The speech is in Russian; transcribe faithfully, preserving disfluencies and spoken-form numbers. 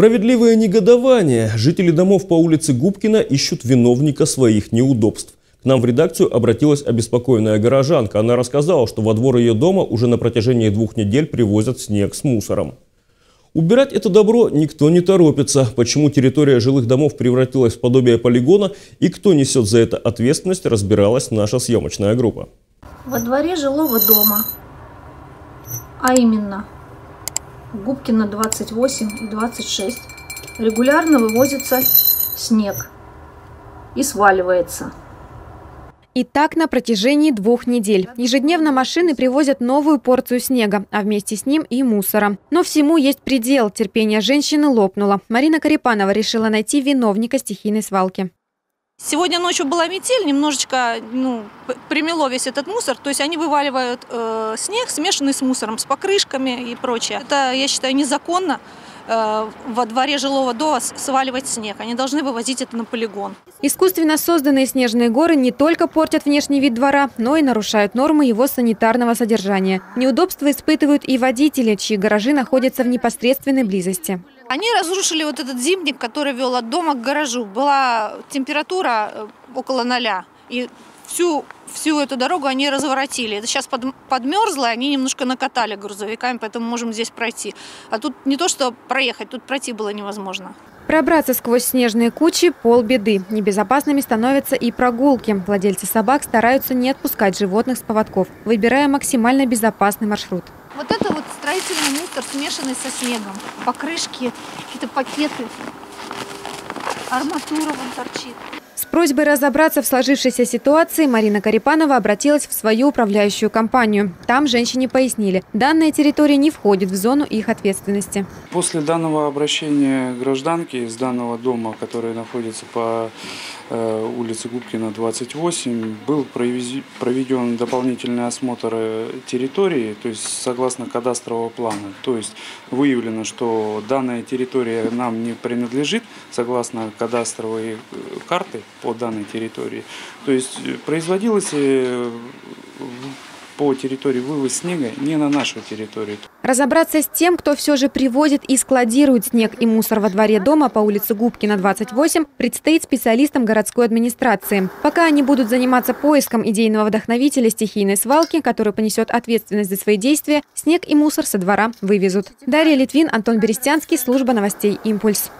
Справедливое негодование. Жители домов по улице Губкина ищут виновника своих неудобств. К нам в редакцию обратилась обеспокоенная горожанка. Она рассказала, что во двор ее дома уже на протяжении двух недель привозят снег с мусором. Убирать это добро никто не торопится. Почему территория жилых домов превратилась в подобие полигона и кто несет за это ответственность, разбиралась наша съемочная группа. Во дворе жилого дома, а именно Губкина двадцать восемь и двадцать шесть, регулярно вывозится снег и сваливается. И так на протяжении двух недель. Ежедневно машины привозят новую порцию снега, а вместе с ним и мусора. Но всему есть предел. Терпение женщины лопнуло. Марина Корепанова решила найти виновника стихийной свалки. Сегодня ночью была метель, немножечко ну, примело весь этот мусор. То есть они вываливают э, снег, смешанный с мусором, с покрышками и прочее. Это, я считаю, незаконно. Во дворе жилого дома сваливать снег. Они должны вывозить это на полигон. Искусственно созданные снежные горы не только портят внешний вид двора, но и нарушают нормы его санитарного содержания. Неудобства испытывают и водители, чьи гаражи находятся в непосредственной близости. Они разрушили вот этот зимник, который вел от дома к гаражу. Была температура около ноля. И всю, всю эту дорогу они разворотили. Это сейчас под, подмерзло, они немножко накатали грузовиками, поэтому можем здесь пройти. А тут не то, что проехать, тут пройти было невозможно. Пробраться сквозь снежные кучи – полбеды. Небезопасными становятся и прогулки. Владельцы собак стараются не отпускать животных с поводков, выбирая максимально безопасный маршрут. Вот это вот строительный мусор, смешанный со снегом. Покрышки, какие-то пакеты, арматура вон торчит. С просьбой разобраться в сложившейся ситуации Марина Корепанова обратилась в свою управляющую компанию. Там женщине пояснили, данная территория не входит в зону их ответственности. После данного обращения гражданки из данного дома, который находится по улице Губкина двадцать восемь, был проведен дополнительный осмотр территории, то есть согласно кадастрового плана. То есть выявлено, что данная территория нам не принадлежит согласно кадастровой карты по данной территории. То есть производилось по территории вывоз снега не на нашу территорию. Разобраться с тем, кто все же привозит и складирует снег и мусор во дворе дома по улице Губкина двадцать восемь, предстоит специалистам городской администрации. Пока они будут заниматься поиском идейного вдохновителя стихийной свалки, который понесет ответственность за свои действия, снег и мусор со двора вывезут. Дарья Литвин, Антон Берестянский, служба новостей «Импульс».